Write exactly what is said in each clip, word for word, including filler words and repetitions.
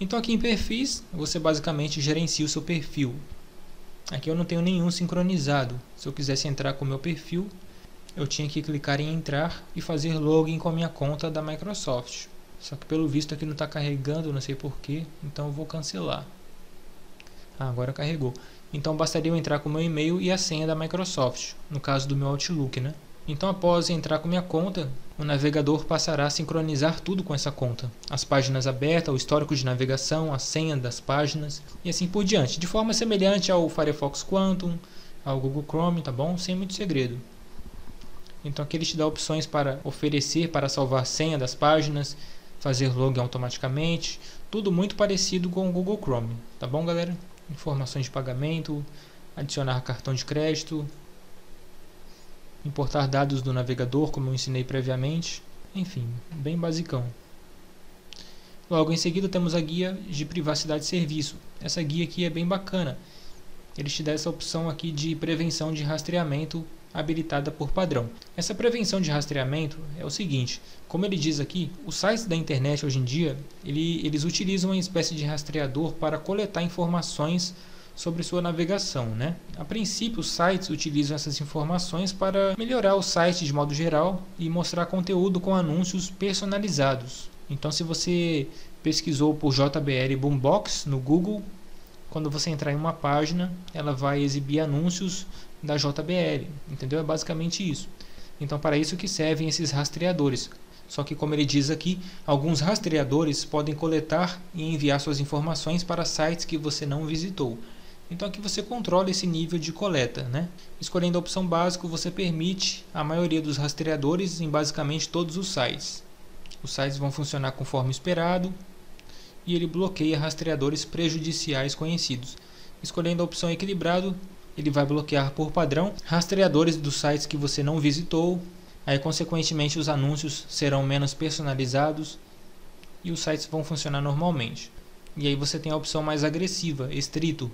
Então aqui em perfis, você basicamente gerencia o seu perfil. Aqui eu não tenho nenhum sincronizado. Se eu quisesse entrar com o meu perfil, eu tinha que clicar em entrar e fazer login com a minha conta da Microsoft. Só que pelo visto aqui não está carregando, não sei porquê, então eu vou cancelar. Ah, agora carregou. Então bastaria eu entrar com o meu e-mail e a senha da Microsoft, no caso do meu Outlook, né? Então após entrar com minha conta, o navegador passará a sincronizar tudo com essa conta. As páginas abertas, o histórico de navegação, a senha das páginas e assim por diante. De forma semelhante ao Firefox Quantum, ao Google Chrome, tá bom? Sem muito segredo. Então aqui ele te dá opções para oferecer, para salvar a senha das páginas, fazer login automaticamente. Tudo muito parecido com o Google Chrome, tá bom galera? Informações de pagamento, adicionar cartão de crédito, importar dados do navegador, como eu ensinei previamente, enfim, bem basicão. Logo em seguida temos a guia de privacidade de serviço. Essa guia aqui é bem bacana, ele te dá essa opção aqui de prevenção de rastreamento habilitada por padrão. Essa prevenção de rastreamento é o seguinte, como ele diz aqui, os sites da internet hoje em dia, ele, eles utilizam uma espécie de rastreador para coletar informações sobre sua navegação, né? A princípio, os sites utilizam essas informações para melhorar o site de modo geral e mostrar conteúdo com anúncios personalizados. Então, se você pesquisou por J B L Boombox no Google, quando você entrar em uma página, ela vai exibir anúncios da J B L, entendeu? É basicamente isso. Então, para isso que servem esses rastreadores. Só que, como ele diz aqui, alguns rastreadores podem coletar e enviar suas informações para sites que você não visitou. Então aqui você controla esse nível de coleta, né? Escolhendo a opção básico, você permite a maioria dos rastreadores em basicamente todos os sites. Os sites vão funcionar conforme esperado e ele bloqueia rastreadores prejudiciais conhecidos. Escolhendo a opção equilibrado, ele vai bloquear por padrão rastreadores dos sites que você não visitou. Aí, consequentemente, os anúncios serão menos personalizados e os sites vão funcionar normalmente. E aí você tem a opção mais agressiva, estrito,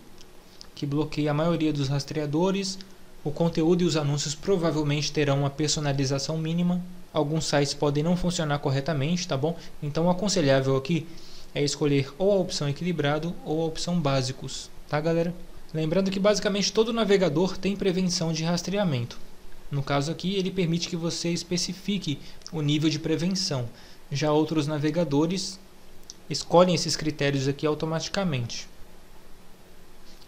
que bloqueia a maioria dos rastreadores. O conteúdo e os anúncios provavelmente terão uma personalização mínima. Alguns sites podem não funcionar corretamente, tá bom? Então o aconselhável aqui é escolher ou a opção equilibrado ou a opção básicos, tá galera? Lembrando que basicamente todo navegador tem prevenção de rastreamento. No caso aqui, ele permite que você especifique o nível de prevenção. Já outros navegadores escolhem esses critérios aqui automaticamente.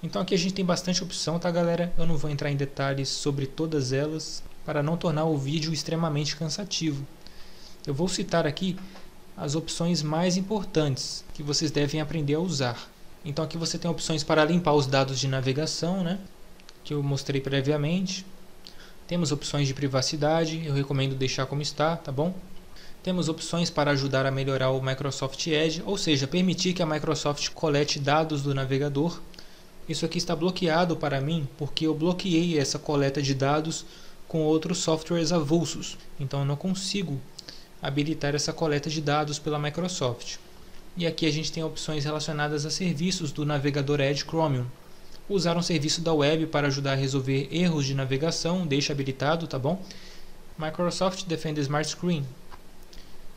Então aqui a gente tem bastante opção, tá galera? Eu não vou entrar em detalhes sobre todas elas para não tornar o vídeo extremamente cansativo. Eu vou citar aqui as opções mais importantes que vocês devem aprender a usar. Então aqui você tem opções para limpar os dados de navegação, né? Que eu mostrei previamente. Temos opções de privacidade, eu recomendo deixar como está, tá bom? Temos opções para ajudar a melhorar o Microsoft Edge, ou seja, permitir que a Microsoft colete dados do navegador. Isso aqui está bloqueado para mim, porque eu bloqueei essa coleta de dados com outros softwares avulsos. Então eu não consigo habilitar essa coleta de dados pela Microsoft. E aqui a gente tem opções relacionadas a serviços do navegador Edge Chromium. Usar um serviço da web para ajudar a resolver erros de navegação, deixa habilitado, tá bom? Microsoft Defender Smart Screen,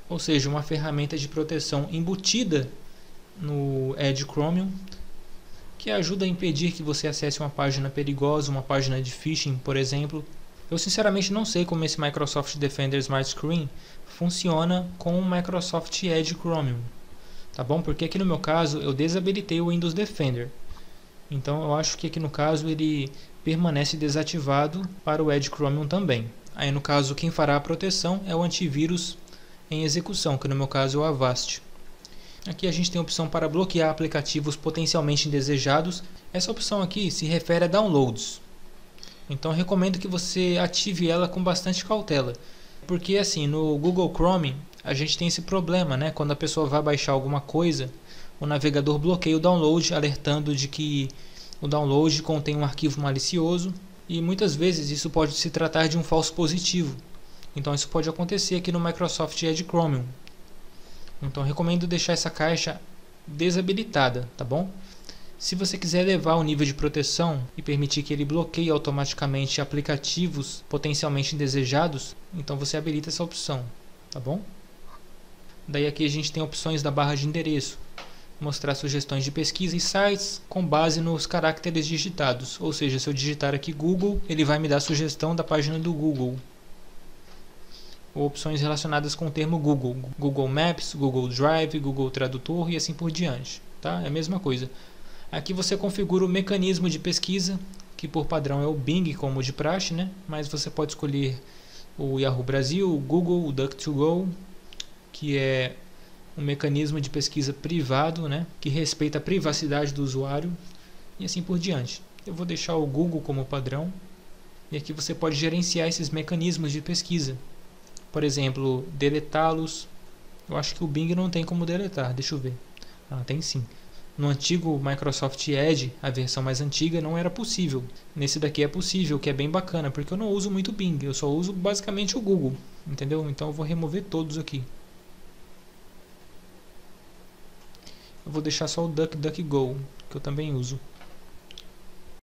ou seja, uma ferramenta de proteção embutida no Edge Chromium, que ajuda a impedir que você acesse uma página perigosa, uma página de phishing, por exemplo. Eu sinceramente não sei como esse Microsoft Defender Smart Screen funciona com o Microsoft Edge Chromium, tá bom? Porque aqui no meu caso eu desabilitei o Windows Defender. Então eu acho que aqui no caso ele permanece desativado para o Edge Chromium também. Aí no caso quem fará a proteção é o antivírus em execução, que no meu caso é o Avast. Aqui a gente tem a opção para bloquear aplicativos potencialmente indesejados. Essa opção aqui se refere a downloads. Então eu recomendo que você ative ela com bastante cautela. Porque assim, no Google Chrome a gente tem esse problema, né? Quando a pessoa vai baixar alguma coisa, o navegador bloqueia o download, alertando de que o download contém um arquivo malicioso, e muitas vezes isso pode se tratar de um falso positivo. Então isso pode acontecer aqui no Microsoft Edge Chromium. Então recomendo deixar essa caixa desabilitada, tá bom? Se você quiser elevar o nível de proteção e permitir que ele bloqueie automaticamente aplicativos potencialmente indesejados, então você habilita essa opção, tá bom? Daí aqui a gente tem opções da barra de endereço. mostrar sugestões de pesquisa e sites com base nos caracteres digitados, ou seja, se eu digitar aqui Google, ele vai me dar a sugestão da página do Google, ou opções relacionadas com o termo Google, Google Maps, Google Drive, Google Tradutor e assim por diante, tá? É a mesma coisa. Aqui você configura o mecanismo de pesquisa, que por padrão é o Bing, como de praxe, né? Mas você pode escolher o Yahoo Brasil, o Google, o DuckDuckGo, que é um mecanismo de pesquisa privado, né? Que respeita a privacidade do usuário e assim por diante. Eu vou deixar o Google como padrão e aqui você pode gerenciar esses mecanismos de pesquisa. Por exemplo, deletá-los. Eu acho que o Bing não tem como deletar, deixa eu ver. Ah, tem sim. No antigo Microsoft Edge, a versão mais antiga, não era possível. Nesse daqui é possível, que é bem bacana, porque eu não uso muito o Bing, eu só uso basicamente o Google, entendeu? Então eu vou remover todos aqui. Eu vou deixar só o DuckDuckGo, que eu também uso.